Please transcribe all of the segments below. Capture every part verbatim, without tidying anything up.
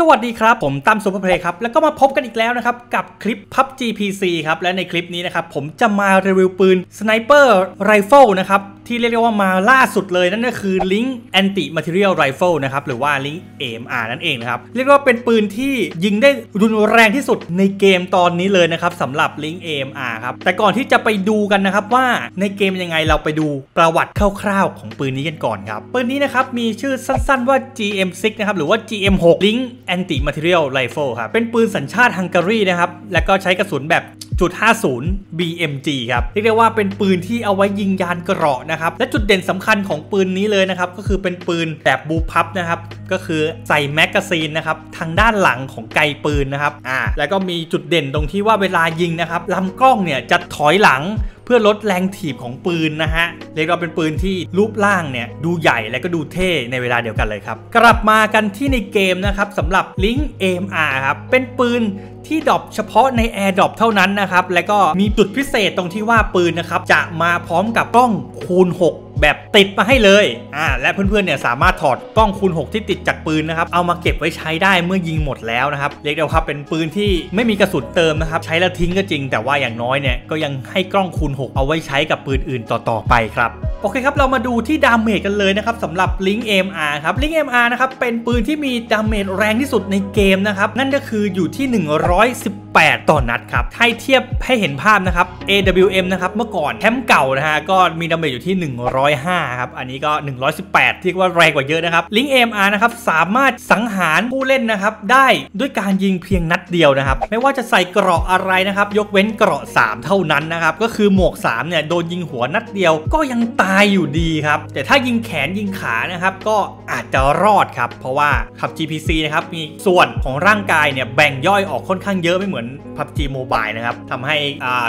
สวัสดีครับผมตั้มซูเปอร์เพลย์ครับแล้วก็มาพบกันอีกแล้วนะครับกับคลิปพับ จี พี ซี ครับและในคลิปนี้นะครับผมจะมารีวิวปืนสไนเปอร์ไรเฟิลนะครับที่เรียกว่ามาล่าสุดเลยนั่นก็คือ Link Anti-Material Rifle นะครับหรือว่า Link เอ เอ็ม อาร์ นั่นเองนะครับเรียกว่าเป็นปืนที่ยิงได้รุนแรงที่สุดในเกมตอนนี้เลยนะครับสำหรับ Link เอ เอ็ม อาร์ ครับแต่ก่อนที่จะไปดูกันนะครับว่าในเกมยังไงเราไปดูประวัติคร่าวๆของปืนนี้กันก่อนครับปืนนี้นะครับมีชื่อสั้นๆว่า จี เอ็ม ซิก นะครับหรือว่า จี เอ็ม หก Link Anti-Material Rifle ครับเป็นปืนสัญชาติฮังการีนะครับและก็ใช้กระสุนแบบจุดห้าศูนย์ บี เอ็ม จี ครับเรียกได้ว่าเป็นปืนที่เอาไว้ยิงยานเกราะนะครับและจุดเด่นสำคัญของปืนนี้เลยนะครับก็คือเป็นปืนแบบบูพับนะครับก็คือใส่แมกกาซีนนะครับทางด้านหลังของไกปืนนะครับอ่าแล้วก็มีจุดเด่นตรงที่ว่าเวลายิงนะครับลำกล้องเนี่ยจะถอยหลังเพื่อลดแรงถีบของปืนนะฮะเรียกว่าเป็นปืนที่รูปร่างเนี่ยดูใหญ่และก็ดูเท่ในเวลาเดียวกันเลยครับกลับมากันที่ในเกมนะครับสำหรับ Link เอ เอ็ม อาร์ ครับเป็นปืนที่ดรอปเฉพาะใน Air Drop เท่านั้นนะครับและก็มีจุดพิเศษตรงที่ว่าปืนนะครับจะมาพร้อมกับกล้องคูณหกแบบติดมาให้เลยอ่าและเพื่อนๆเนี่ยสามารถถอดกล้องคูณหกที่ติดจากปืนนะครับเอามาเก็บไว้ใช้ได้เมื่อยิงหมดแล้วนะครับเรียกได้ว่าเป็นปืนที่ไม่มีกระสุนเติมนะครับใช้แล้วทิ้งก็จริงแต่ว่าอย่างน้อยเนี่ยก็ยังให้กล้องคูณหกเอาไว้ใช้กับปืนอื่นต่อๆไปครับโอเคครับเรามาดูที่ดาเมจกันเลยนะครับสำหรับ Link เอ เอ็ม อาร์ ครับ Link เอ เอ็ม อาร์ นะครับเป็นปืนที่มีดาเมจแรงที่สุดในเกมนะครับนั่นก็คืออยู่ที่หนึ่งร้อยสิบแปดต่อนัดครับให้เทียบให้เห็นภาพนะครับ เอ ดับเบิลยู เอ็ม นะครับเมื่อก่อนแคมป์เก่านะฮะก็มีดาเมจอยู่ที่หนึ่งร้อยห้าครับอันนี้ก็หนึ่งร้อยสิบแปดที่ว่าแรงกว่าเยอะนะครับ Link เอ เอ็ม อาร์ นะครับสามารถสังหารผู้เล่นนะครับได้ด้วยการยิงเพียงนัดเดียวนะครับไม่ว่าจะใส่เกราะอะไรนะครับยกเว้นเกราะสามเท่านั้นนะครับก็คือหมวกสามเนี่ยโดนยิงหัวนัดเดียวก็ยังตายอยู่ดีครับแต่ถ้ายิงแขนยิงขานะครับก็อาจจะรอดครับเพราะว่าขับ จี พี ซี นะครับมีส่วนของร่างกายเนี่ยแบ่งย่อยออกค่อนข้างเยอะไม่เหมือน พับจี Mobile นะครับทำให้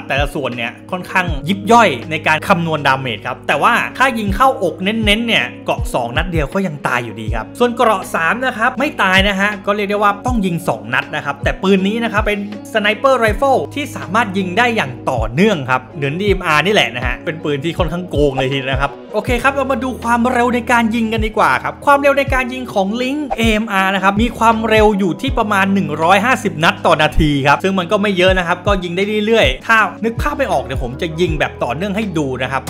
แต่ละส่วนเนี่ยค่อนข้างยิบย่อยในการคำนวณดาเมจครับแต่ว่าถ้ายิงเข้าอกเน้นๆเนี่ยเกาะสองนัดเดียวก็ยังตายอยู่ดีครับส่วนเกราะสามนะครับไม่ตายนะฮะก็เรียกได้ว่าต้องยิงสองนัดนะครับแต่ปืนนี้นะครับเป็นสไนเปอร์ไรเฟิลที่สามารถยิงได้อย่างต่อเนื่องครับเหนือ ดี เอ็ม อาร์ นี่แหละนะฮะเป็นปืนที่ค่อนข้างโกงเลยทีนะครับโอเคครับเรามาดูความเร็วในการยิงกันดีกว่าครับความเร็วในการยิงของ Link เอ เอ็ม อาร์ นะครับมีความเร็วอยู่ที่ประมาณหนึ่งร้อยห้าสิบนัดต่อนาทีครับซึ่งมันก็ไม่เยอะนะครับก็ยิงได้เรื่อยๆถ้านึกภาพไม่ออกเดี๋ยวผมจะยิงแบบต่อเนื่องให้ดูนะครับ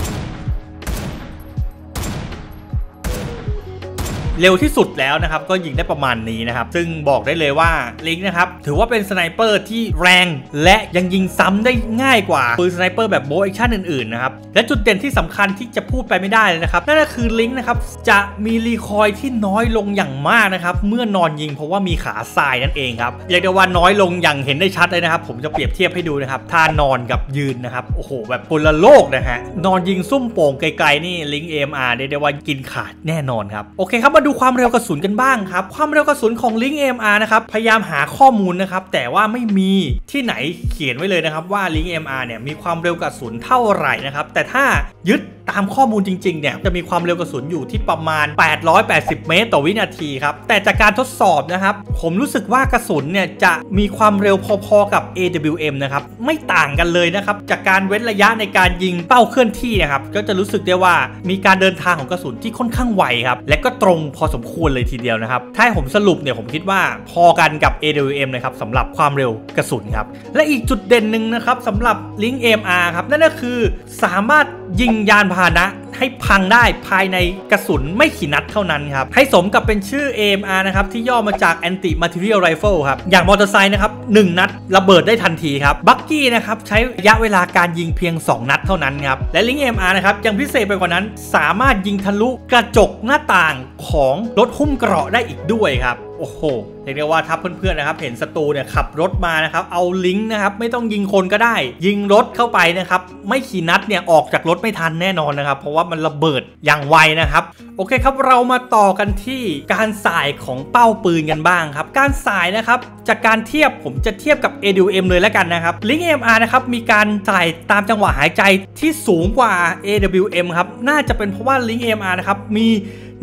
เร็วที่สุดแล้วนะครับก็ยิงได้ประมาณนี้นะครับซึ่งบอกได้เลยว่า Link นะครับถือว่าเป็นสไนเปอร์ที่แรงและยังยิงซ้ำได้ง่ายกว่าปืนสไนเปอร์แบบโบว์แอคชั่นอื่นๆนะครับและจุดเด่นที่สำคัญที่จะพูดไปไม่ได้เลยนะครับนั่นก็คือ Link นะครับจะมีรีคอยที่น้อยลงอย่างมากนะครับเมื่อนอนยิงเพราะว่ามีขาทรายนั่นเองครับเรียกได้ว่าน้อยลงอย่างเห็นได้ชัดเลยนะครับผมจะเปรียบเทียบให้ดูนะครับถ้านอนกับยืนนะครับโอ้โหแบบคนละโลกนะฮะนอนยิงซุ่มโป่งไกลๆนี่ Link เอ เอ็ม อาร์ เรียกได้ว่ากินขาดแน่นอนครับโอเคครับมาดูความเร็วกระสุนกันบ้างครับความเร็วกระสุนของ Link เอ เอ็ม อาร์ นะครับพยายามหาข้อมูลนะครับแต่ว่าไม่มีที่ไหนเขียนไว้เลยนะครับว่า Link เอ เอ็ม อาร์ เนี่ยมีความเร็วกระสุนเท่าไหร่นะครับแต่ถ้ายึดตามข้อมูลจริงๆเนี่ยจะมีความเร็วกระสุนอยู่ที่ประมาณแปดร้อยแปดสิบเมตรต่อวินาทีครับแต่จากการทดสอบนะครับผมรู้สึกว่ากระสุนเนี่ยจะมีความเร็วพอๆกับ เอ ดับเบิลยู เอ็ม นะครับไม่ต่างกันเลยนะครับจากการเว้นระยะในการยิงเป้าเคลื่อนที่นะครับก็จะรู้สึกได้ว่ามีการเดินทางของกระสุนที่ค่อนข้างไวครับและก็ตรงพอสมควรเลยทีเดียวนะครับถ้าผมสรุปเนี่ยผมคิดว่าพอกันกับ เอ ดับเบิลยู เอ็ม นะครับสำหรับความเร็วกระสุนครับและอีกจุดเด่นหนึ่งนะครับสำหรับ Link เอ เอ็ม อาร์ ครับนั่นก็คือสามารถยิงยานพาหนะให้พังได้ภายในกระสุนไม่ขีดนัดเท่านั้นครับให้สมกับเป็นชื่อ เอ เอ็ม อาร์ นะครับที่ย่อมาจาก Anti Material Rifle ครับอย่างมอเตอร์ไซค์นะครับหนึ่งนัดระเบิดได้ทันทีครับบักกี้นะครับใช้ระยะเวลาการยิงเพียงสองนัดเท่านั้นครับและ Link เอ เอ็ม อาร์ นะครับยังพิเศษไปกว่านั้นสามารถยิงทะลุกระจกหน้าต่างของรถหุ้มเกราะได้อีกด้วยครับโอ้โหเรียกได้ว่าถ้าเพื่อนๆนะครับเห็นศัตรูเนี่ยขับรถมานะครับเอาลิงก์นะครับไม่ต้องยิงคนก็ได้ยิงรถเข้าไปนะครับไม่ขี่นัดเนี่ยออกจากรถไม่ทันแน่นอนนะครับเพราะว่ามันระเบิดอย่างไวนะครับโอเคครับเรามาต่อกันที่การส่ายของเป้าปืนกันบ้างครับการส่ายนะครับจากการเทียบผมจะเทียบกับ เอ ดับเบิลยู เอ็ม เลยแล้วกันนะครับ Link เอ เอ็ม อาร์ นะครับมีการส่ายตามจังหวะหายใจที่สูงกว่า เอ ดับเบิลยู เอ็ม ครับน่าจะเป็นเพราะว่า Link เอ เอ็ม อาร์ นะครับมี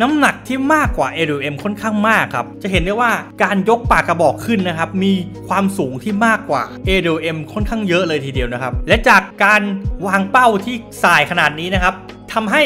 น้ำหนักที่มากกว่า เอ ดับเบิลยู เอ็ม ค่อนข้างมากครับจะเห็นได้ว่าการยกปากกระบอกขึ้นนะครับมีความสูงที่มากกว่า เอ ดับเบิลยู เอ็ม ค่อนข้างเยอะเลยทีเดียวนะครับและจากการวางเป้าที่ส่ายขนาดนี้นะครับทำให้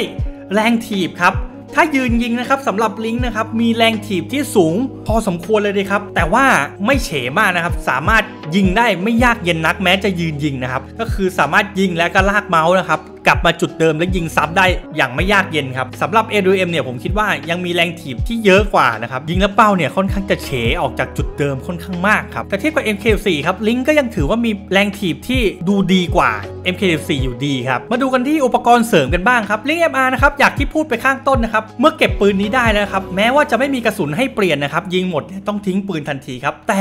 แรงถีบครับ ถ้ายืนยิงนะครับสำหรับลิงก์นะครับมีแรงถีบที่สูงพอสมควรเลยเลยครับแต่ว่าไม่เฉยมากนะครับสามารถยิงได้ไม่ยากเย็นนักแม้จะยืนยิงนะครับก็คือสามารถยิงและก็ลากเมาส์นะครับกลับมาจุดเดิมและยิงซับได้อย่างไม่ยากเย็นครับสำหรับ เอ ดับเบิลยู เอ็ม เนี่ยผมคิดว่ายังมีแรงถีบที่เยอะกว่านะครับยิงและเป้าเนี่ยค่อนข้างจะเฉยออกจากจุดเดิมค่อนข้างมากครับแต่เทียบกับ เอ็ม เค สิบสี่ ครับลิงก์ก็ยังถือว่ามีแรงถีบที่ดูดีกว่า เอ็ม เค สิบสี่ อยู่ดีครับมาดูกันที่อุปกรณ์เสริมกันบ้างครับ Link เอ็ม อาร์ นะครับอยากที่พูดไปข้างต้นนะครับเมื่อเก็บปืนนี้ได้แล้วครับแม้ว่าจะไม่มีกระสุนให้เปลี่ยนนะครับยิงหมดต้องทิ้งปืนทันทีครับแต่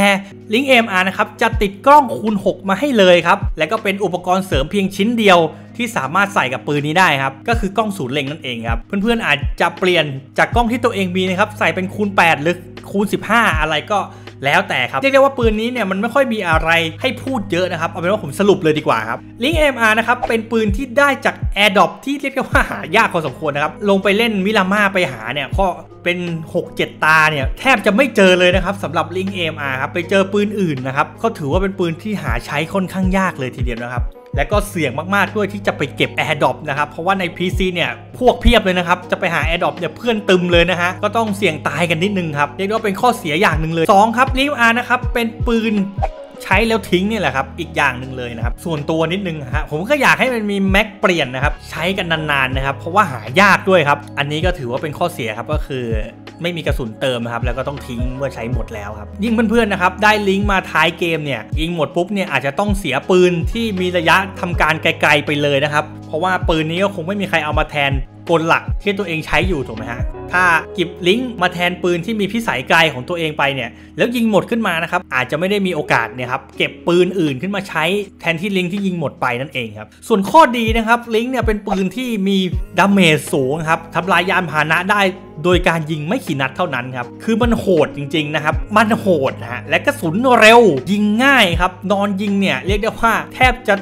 Link เอ็ม อาร์ นะครับจะติดกล้องคูณหกมาให้เลยครับและก็เป็นอุปกรณ์เสริมเพียงชิ้นเดียวที่สามารถใส่กับปืนนี้ได้ครับก็คือกล้องศูนย์เล็งนั่นเองครับเพื่อนๆอาจจะเปลี่ยนจากกล้องที่ตัวเองมีนะครับใส่เป็นคูณแปดหรือคูณสิบห้าอะไรก็แล้วแต่ครับเรียกได้ว่าปืนนี้เนี่ยมันไม่ค่อยมีอะไรให้พูดเยอะนะครับเอาเป็นว่าผมสรุปเลยดีกว่าครับ Link เอ็ม อาร์ นะครับเป็นปืนที่ได้จาก Air Drop ที่เรียกได้ว่าหายากพอสมควรนะครับลงไปเล่นมิราม่าไปหาเนี่ยก็เป็นหกเจ็ดตาเนี่ยแทบจะไม่เจอเลยนะครับสำหรับ Link เอ็ม อาร์ ครับไปเจอปืนอื่นนะครับก็ถือว่าเป็นปืนที่หาใช้ค่อนข้างยากเลยทีเดียวนะครับและก็เสี่ยงมากๆด้วยที่จะไปเก็บ Air Drop นะครับเพราะว่าใน พี ซี เนี่ยพวกเพียบเลยนะครับจะไปหา Air Drop เนี่ยเพื่อนตึมเลยนะฮะก็ต้องเสี่ยงตายกันนิดนึงครับเรียกได้ว่าเป็นข้อเสียอย่างหนึ่งเลยสองครับลิงก์ เอ็ม อาร์ นะครับเป็นปืนใช้แล้วทิ้งนี่แหละครับอีกอย่างหนึ่งเลยนะครับส่วนตัวนิดนึงฮะผมก็อยากให้มันมีแม็กเปลี่ยนนะครับใช้กันนานๆนะครับเพราะว่าหายากด้วยครับอันนี้ก็ถือว่าเป็นข้อเสียครับก็คือไม่มีกระสุนเติมครับแล้วก็ต้องทิ้งเมื่อใช้หมดแล้วครับยิ่งเพื่อนๆนะครับได้ลิงก์มาท้ายเกมเนี่ยยิงหมดปุ๊บเนี่ยอาจจะต้องเสียปืนที่มีระยะทำการไกลๆไปเลยนะครับเพราะว่าปืนนี้ก็คงไม่มีใครเอามาแทนกลหลักที่ตัวเองใช้อยู่ถูกไหมฮะถ้าเก็บลิงก์มาแทนปืนที่มีพิสัยไกลของตัวเองไปเนี่ยแล้วยิงหมดขึ้นมานะครับอาจจะไม่ได้มีโอกาสเนี่ยครับเก็บปืนอื่นขึ้นมาใช้แทนที่ลิงก์ที่ยิงหมดไปนั่นเองครับส่วนข้อดีนะครับลิงก์เนี่ยเป็นปืนที่มีดาเมจสูงครับทำลายยานพาหนะได้โดยการยิงไม่ขี่นัดเท่านั้นครับคือมันโหดจริงๆนะครับมันโหดฮะและกระสุนเร็วยิงง่ายครับนอนยิงเนี่ยเรียกได้ว่าแทบจะ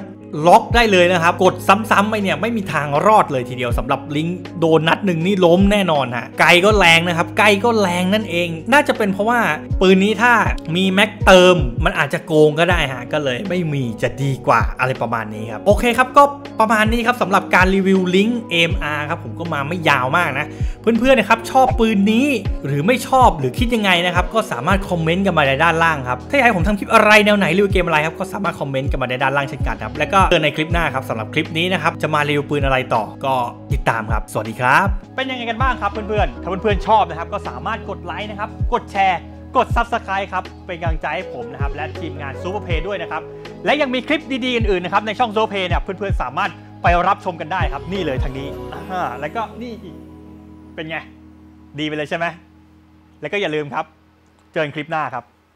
ล็อกได้เลยนะครับกดซ้ำๆไปเนี่ยไม่มีทางรอดเลยทีเดียวสำหรับลิงก์โดนนัดหนึ่งนี่ล้มแน่นอนฮะไกลก็แรงนะครับไกลก็แรงนั่นเองน่าจะเป็นเพราะว่าปืนนี้ถ้ามีแม็กเติมมันอาจจะโกงก็ได้ฮะก็เลยไม่มีจะดีกว่าอะไรประมาณนี้ครับโอเคครับก็ประมาณนี้ครับสำหรับการรีวิวลิงก์ เอ็ม อาร์ ครับผมก็มาไม่ยาวมากนะเพื่อนๆนะครับชอบปืนนี้หรือไม่ชอบหรือคิดยังไงนะครับก็สามารถคอมเมนต์กันมาในด้านล่างครับถ้าอยากให้ผมทำคลิปอะไรแนวไหนรีวิวเกมอะไรครับก็สามารถคอมเมนต์กันมาในด้านล่างเช่นกันครับแล้วก็เจอในคลิปหน้าครับสำหรับคลิปนี้นะครับจะมารีวิวปืนอะไรต่อก็ติดตามครับสวัสดีครับเป็นยังไงกันบ้างครับเพื่อนๆถ้าเพื่อนๆชอบนะครับก็สามารถกดไลค์นะครับกดแชร์กด ซับสไครบ์ ครับเป็นกำลังใจให้ผมนะครับและทีมงานซูเปอร์เพย์ด้วยนะครับและยังมีคลิปดีๆอื่นๆนะครับในช่องซูเปอร์เพย์เนี่ยเพื่อนๆสามารถไปรับชมกันได้ครับนี่เลยทางนี้อ่าแล้วก็นี่เป็นไงดีไปเลยใช่ไหมแล้วก็อย่าลืมครับเจอกันคลิปหน้าครับ